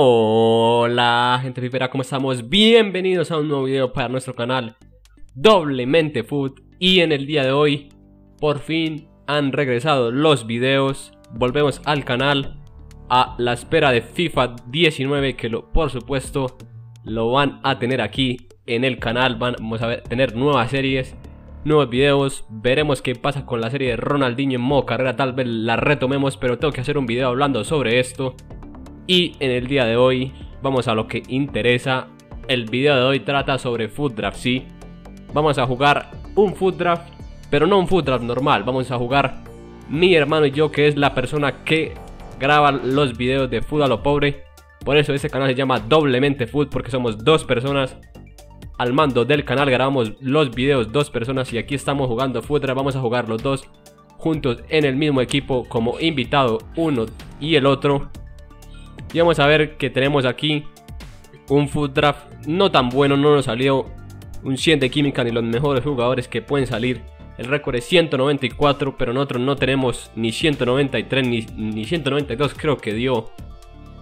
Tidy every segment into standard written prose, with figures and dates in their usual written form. Hola gente pipera, ¿cómo estamos? Bienvenidos a un nuevo video para nuestro canal Doblemente Food. Y en el día de hoy, por fin han regresado los videos. Volvemos al canal a la espera de FIFA 19, que por supuesto lo van a tener aquí en el canal. Vamos a tener nuevas series, nuevos videos. Veremos qué pasa con la serie de Ronaldinho en modo carrera, tal vez la retomemos, pero tengo que hacer un video hablando sobre esto. Y en el día de hoy vamos a lo que interesa. El video de hoy trata sobre FUT Draft, sí. Vamos a jugar un FUT Draft, pero no un FUT Draft normal. Vamos a jugar mi hermano y yo, que es la persona que graba los videos de FUT a lo pobre. Por eso este canal se llama Doblemente Food, porque somos dos personas al mando del canal. Grabamos los videos dos personas y aquí estamos jugando FUT Draft. Vamos a jugar los dos juntos en el mismo equipo, como invitado uno y el otro. Y vamos a ver que tenemos aquí un FUT Draft no tan bueno, no nos salió un 100 de química ni los mejores jugadores que pueden salir. El récord es 194, pero nosotros no tenemos ni 193 ni 192, creo que dio.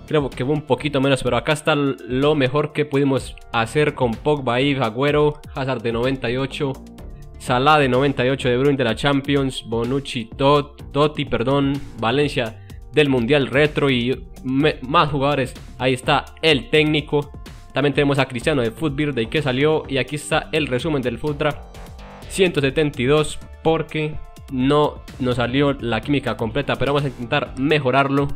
Creo que fue un poquito menos, pero acá está lo mejor que pudimos hacer con Pogba y Agüero, Hazard de 98, Salah de 98, De Bruyne de la Champions, Bonucci, Totti, perdón, Valencia del Mundial Retro y más jugadores. Ahí está el técnico. También tenemos a Cristiano de FUT Birthday que salió. Y aquí está el resumen del FUT Draft 172, porque no nos salió la química completa, pero vamos a intentar mejorarlo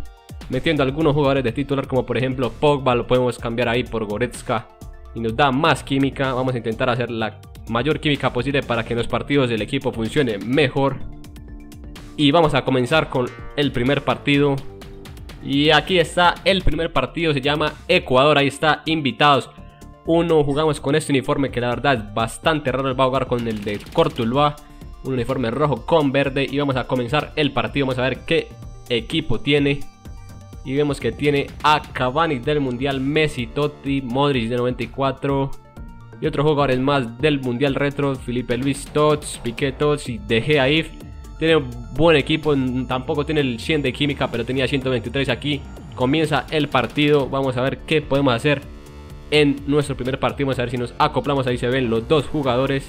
metiendo algunos jugadores de titular, como por ejemplo Pogba. Lo podemos cambiar ahí por Goretzka y nos da más química. Vamos a intentar hacer la mayor química posible para que los partidos del equipo funcionen mejor. Y vamos a comenzar con el primer partido. Y aquí está el primer partido, se llama Ecuador. Ahí está, invitados uno. Jugamos con este uniforme que la verdad es bastante raro. Va a jugar con el de Cortulua, un uniforme rojo con verde. Y vamos a comenzar el partido. Vamos a ver qué equipo tiene. Y vemos que tiene a Cavani del Mundial, Messi, Totti, Modric de 94 y otros jugadores más del Mundial Retro, Felipe Luis, Tots, Piqué, Tots y De Gea. Tiene un buen equipo, tampoco tiene el 100 de química, pero tenía 123. Aquí comienza el partido. Vamos a ver qué podemos hacer en nuestro primer partido. Vamos a ver si nos acoplamos. Ahí se ven los dos jugadores.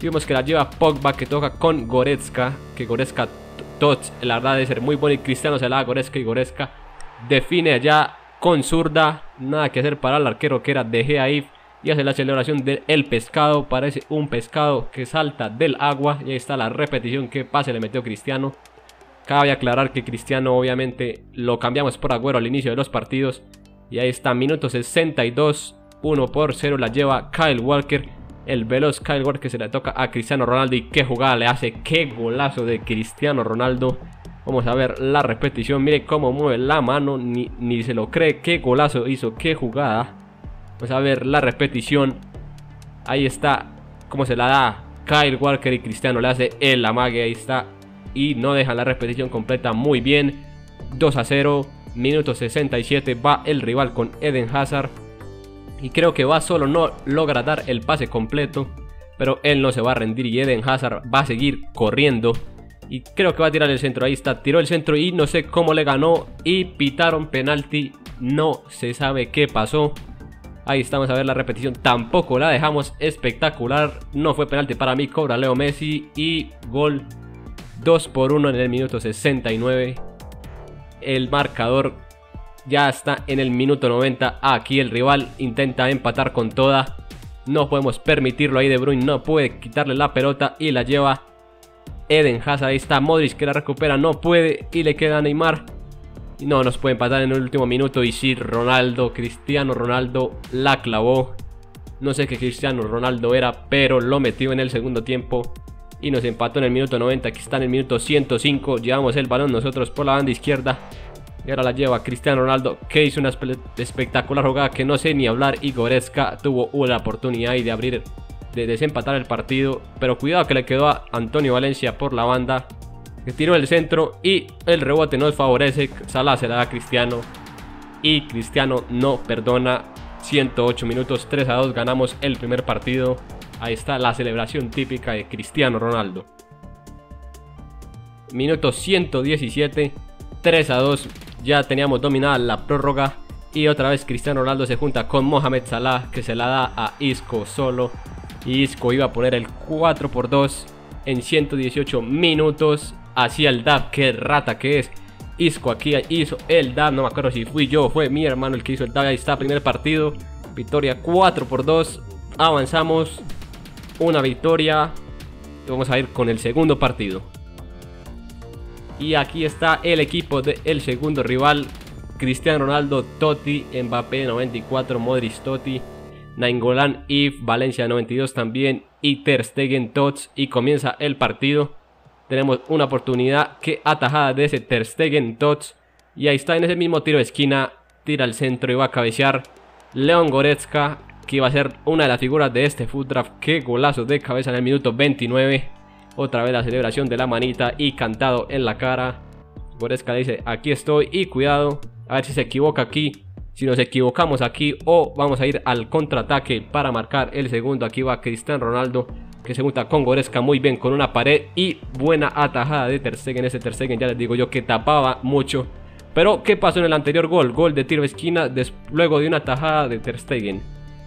Vemos que la lleva Pogba, que toca con Goretzka. Que Goretzka, Tots, la verdad debe ser muy bueno. Y Cristiano se la da a Goretzka y Goretzka define allá con zurda. Nada que hacer para el arquero, que era De Gea. Y hace la celebración del pescado. Parece un pescado que salta del agua. Y ahí está la repetición. Que pase le metió Cristiano. Cabe aclarar que Cristiano obviamente lo cambiamos por Agüero al inicio de los partidos. Y ahí está, minuto 62, 1-0. La lleva Kyle Walker, el veloz Kyle Walker, que se la toca a Cristiano Ronaldo. Y qué jugada le hace, qué golazo de Cristiano Ronaldo. Vamos a ver la repetición. Mire cómo mueve la mano, ni se lo cree. Qué golazo hizo, qué jugada. Vamos a ver la repetición. Ahí está cómo se la da Kyle Walker, y Cristiano le hace el amague. Ahí está. Y no deja la repetición completa. Muy bien. 2-0. Minuto 67. Va el rival con Eden Hazard. Y creo que va solo. No logra dar el pase completo. Pero él no se va a rendir. Y Eden Hazard va a seguir corriendo. Y creo que va a tirar el centro. Ahí está. Tiró el centro. Y no sé cómo le ganó. Y pitaron penalti. No se sabe qué pasó. Ahí estamos a ver la repetición. Tampoco la dejamos espectacular. No fue penalti para mí. Cobra Leo Messi. Y gol 2-1 en el minuto 69. El marcador ya está en el minuto 90. Aquí el rival intenta empatar con toda. No podemos permitirlo. Ahí De Bruyne no puede quitarle la pelota. Y la lleva Eden Hazard. Ahí está Modric, que la recupera. No puede. Y le queda a Neymar. No nos puede empatar en el último minuto. Y sí, Ronaldo, Cristiano Ronaldo la clavó. No sé qué Cristiano Ronaldo era, pero lo metió en el segundo tiempo y nos empató en el minuto 90. Aquí está en el minuto 105. Llevamos el balón nosotros por la banda izquierda. Y ahora la lleva Cristiano Ronaldo, que hizo una espectacular jugada que no sé ni hablar. Y Goretzka tuvo la oportunidad de abrir, de desempatar el partido. Pero cuidado que le quedó a Antonio Valencia por la banda. Tiró el centro y el rebote nos favorece. Salah se la da a Cristiano y Cristiano no perdona. 108 minutos, 3-2, ganamos el primer partido. Ahí está la celebración típica de Cristiano Ronaldo. Minuto 117, 3-2, ya teníamos dominada la prórroga. Y otra vez Cristiano Ronaldo se junta con Mohamed Salah, que se la da a Isco solo. Y Isco iba a poner el 4x2 en 118 minutos. Hacia el dab, qué rata que es. Isco aquí hizo el dab, no me acuerdo si fui yo, fue mi hermano el que hizo el dab. Ahí está, primer partido, victoria 4x2, avanzamos, una victoria. Y vamos a ir con el segundo partido. Y aquí está el equipo del segundo rival: Cristiano Ronaldo, Totti, Mbappé 94, Modric, Totti, Nangolan y Valencia 92 también, y Ter Stegen, Tots. Y comienza el partido. Tenemos una oportunidad, que atajada de ese Ter Stegen, Tots. Y ahí está, en ese mismo tiro de esquina, tira al centro y va a cabecear León Goretzka, que iba a ser una de las figuras de este FUT Draft. Qué golazo de cabeza en el minuto 29. Otra vez la celebración de la manita y cantado en la cara. Goretzka dice: aquí estoy, y cuidado, a ver si se equivoca aquí. Si nos equivocamos aquí, o vamos a ir al contraataque para marcar el segundo. Aquí va Cristiano Ronaldo, que se junta con Goretzka muy bien con una pared. Y buena atajada de Ter Stegen. Ese Ter Stegen, ya les digo yo, que tapaba mucho. Pero ¿qué pasó en el anterior gol? Gol de tiro de esquina, luego de una atajada de Ter Stegen.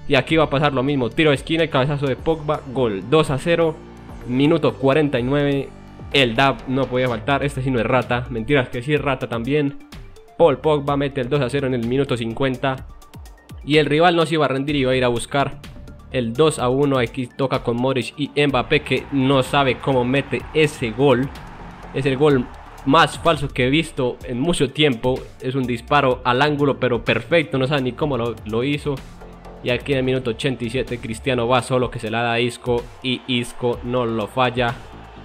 Y aquí va a pasar lo mismo, tiro de esquina y cabezazo de Pogba, gol. 2-0, minuto 49, el dab no podía faltar. Este sí no es rata, mentiras que sí es rata también. Paul Pogba mete el 2-0 en el minuto 50. Y el rival no se iba a rendir y iba a ir a buscar el 2-1. Aquí toca con Modric y Mbappé, que no sabe cómo mete ese gol. Es el gol más falso que he visto en mucho tiempo. Es un disparo al ángulo pero perfecto, no sabe ni cómo lo hizo. Y aquí en el minuto 87 Cristiano va solo, que se la da a Isco, y Isco no lo falla.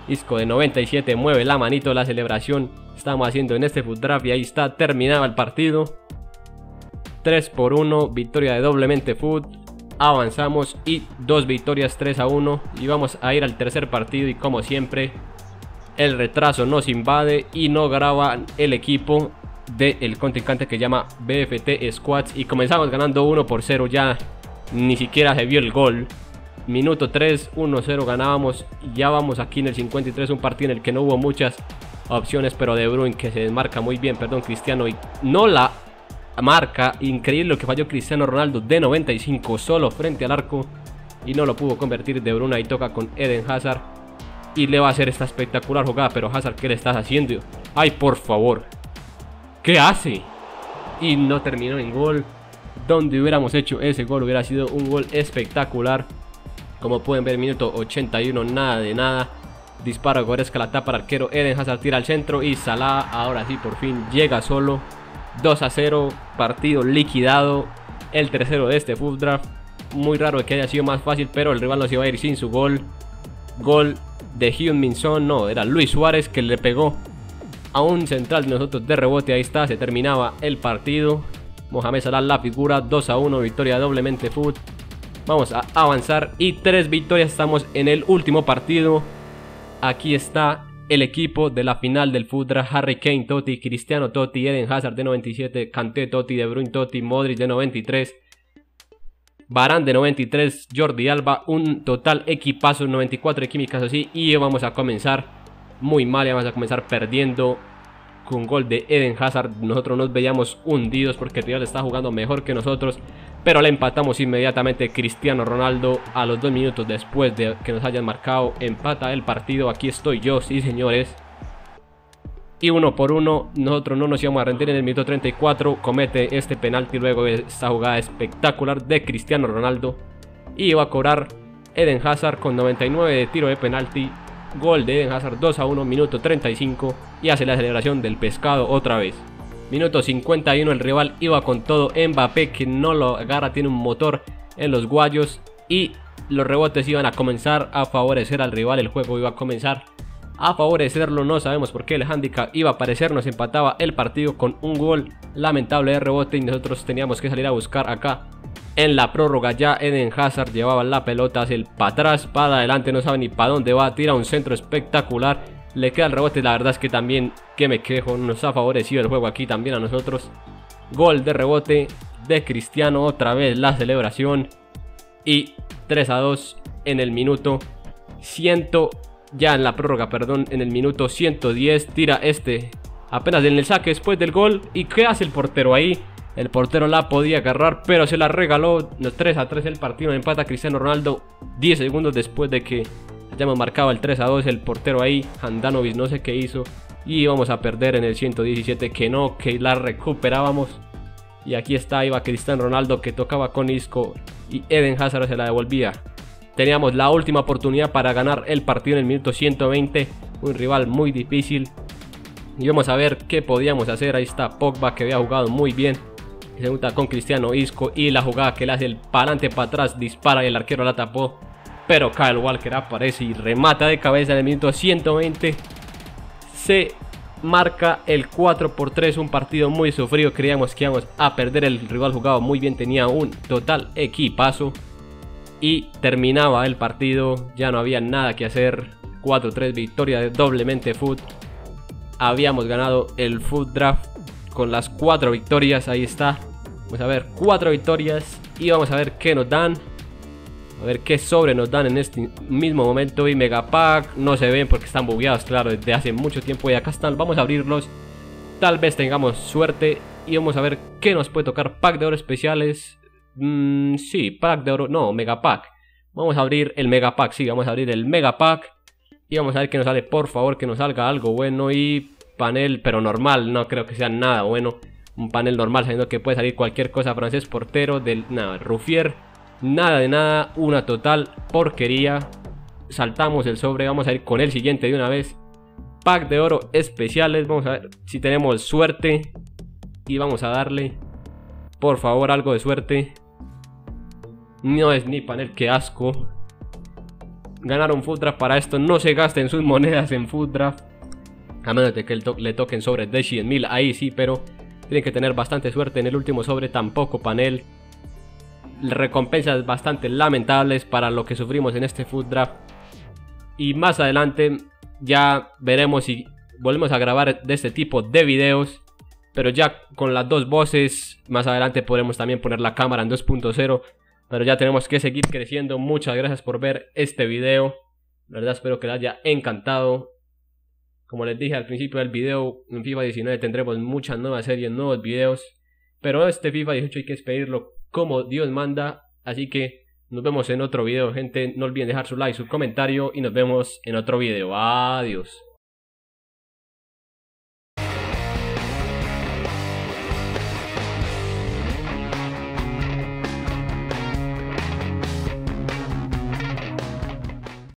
Isco de 97 mueve la manito, la celebración estamos haciendo en este FUT Draft. Y ahí está, terminaba el partido, 3-1, victoria de Doblemente Food, avanzamos y 2 victorias, 3-1. Y vamos a ir al tercer partido, y como siempre el retraso nos invade y no graba el equipo del contrincante, que llama BFT Squads. Y comenzamos ganando 1-0, ya ni siquiera se vio el gol. Minuto 3, 1-0 ganábamos. Ya vamos aquí en el 53, un partido en el que no hubo muchas opciones, pero De Bruyne, que se desmarca muy bien, perdón, Cristiano, y no la marca. Increíble lo que falló Cristiano Ronaldo de 95 solo frente al arco, y no lo pudo convertir De Bruyne. Ahí toca con Eden Hazard, y le va a hacer esta espectacular jugada, pero Hazard, ¿qué le estás haciendo? Ay, por favor, ¿qué hace? Y no terminó en gol. Donde hubiéramos hecho ese gol hubiera sido un gol espectacular. Como pueden ver, minuto 81, nada de nada. Disparo de Goretzka, la tapa al arquero, Eden Hazard tira al centro, y Salah ahora sí por fin llega solo. 2-0, partido liquidado, el tercero de este FUT Draft. Muy raro que haya sido más fácil, pero el rival no se iba a ir sin su gol. Gol de Heung-Min Son, no, era Luis Suárez, que le pegó a un central de nosotros de rebote. Ahí está, se terminaba el partido. Mohamed Salah la figura, 2-1, victoria de Doblemente Food. Vamos a avanzar y 3 victorias, estamos en el último partido. Aquí está el equipo de la final del FUT Draft: Harry Kane, Totti, Cristiano, Totti, Eden Hazard de 97, Kanté, Totti, De Bruyne, Totti, Modric de 93, Varane de 93, Jordi Alba, un total equipazo, 94 de químicas así. Y vamos a comenzar muy mal, y vamos a comenzar perdiendo con gol de Eden Hazard. Nosotros nos veíamos hundidos porque el rival está jugando mejor que nosotros, pero le empatamos inmediatamente. Cristiano Ronaldo, a los 2 minutos después de que nos hayan marcado, empata el partido. Aquí estoy yo, sí señores. Y 1-1, nosotros no nos íbamos a rendir. En el minuto 34 comete este penalti, luego esta jugada espectacular de Cristiano Ronaldo, y va a cobrar Eden Hazard con 99 de tiro de penalti. Gol de Eden Hazard, 2-1, minuto 35, y hace la celebración del pescado otra vez. Minuto 51, el rival iba con todo, Mbappé, que no lo agarra, tiene un motor en los guayos, y los rebotes iban a comenzar a favorecer al rival, el juego iba a comenzar a favorecerlo, no sabemos por qué. El handicap iba a aparecer, nos empataba el partido con un gol lamentable de rebote, y nosotros teníamos que salir a buscar acá. En la prórroga ya Eden Hazard llevaba la pelota hacia el para atrás, para adelante, no sabe ni para dónde va, tira un centro espectacular, le queda el rebote. La verdad es que también, que me quejo, nos ha favorecido el juego aquí también a nosotros. Gol de rebote de Cristiano, otra vez la celebración, y 3-2 en el minuto 100, ya en la prórroga, perdón, en el minuto 110, tira apenas en el saque después del gol, y ¿qué hace el portero ahí? El portero la podía agarrar, pero se la regaló. 3-3 el partido, empata Cristiano Ronaldo 10 segundos después de que hayamos marcado el 3-2. El portero ahí, Handanovic, no sé qué hizo. Y íbamos a perder en el 117, que la recuperábamos. Y aquí está, iba Cristiano Ronaldo que tocaba con Isco y Eden Hazard se la devolvía. Teníamos la última oportunidad para ganar el partido en el minuto 120. Un rival muy difícil. Y vamos a ver qué podíamos hacer. Ahí está Pogba que había jugado muy bien. Se junta con Cristiano, Isco, y la jugada que le hace el palante para atrás, dispara y el arquero la tapó. Pero Kyle Walker aparece y remata de cabeza en el minuto 120. Se marca el 4-3, un partido muy sufrido. Creíamos que íbamos a perder, el rival jugaba muy bien, tenía un total equipazo. Y terminaba el partido, ya no había nada que hacer. 4-3, victoria de Doblemente FUT. Habíamos ganado el FUT Draft con las 4 victorias, ahí está. Vamos a ver 4 victorias y vamos a ver qué nos dan. A ver qué sobre nos dan en este mismo momento. Y Megapack no se ven porque están bugueados, claro, desde hace mucho tiempo. Y acá están, vamos a abrirlos. Tal vez tengamos suerte y vamos a ver qué nos puede tocar. Pack de oro especiales. Sí, pack de oro, no, Megapack. Vamos a abrir el Megapack, sí, vamos a abrir el Megapack. Y vamos a ver qué nos sale, por favor, que nos salga algo bueno. Y panel, pero normal, no creo que sea nada bueno. Un panel normal, sabiendo que puede salir cualquier cosa. Francés, portero, del nada, Rufier, nada de nada, una total porquería. Saltamos el sobre, vamos a ir con el siguiente de una vez. Pack de oro especiales, vamos a ver si tenemos suerte. Y vamos a darle, por favor, algo de suerte. No es ni panel, que asco. Ganaron FUT Draft para esto, no se gasten sus monedas en FUT Draft. A menos de que le toquen sobres de 100.000, ahí sí, pero tienen que tener bastante suerte en el último sobre, tampoco panel. Recompensas bastante lamentables para lo que sufrimos en este FUT Draft. Y más adelante ya veremos si volvemos a grabar de este tipo de videos, pero ya con las dos voces. Más adelante podremos también poner la cámara en 2.0, pero ya tenemos que seguir creciendo. Muchas gracias por ver este video, la verdad espero que les haya encantado. Como les dije al principio del video, en FIFA 19 tendremos muchas nuevas series, nuevos videos, pero este FIFA 18 hay que despedirlo como Dios manda. Así que nos vemos en otro video, gente. No olviden dejar su like, su comentario y nos vemos en otro video. Adiós.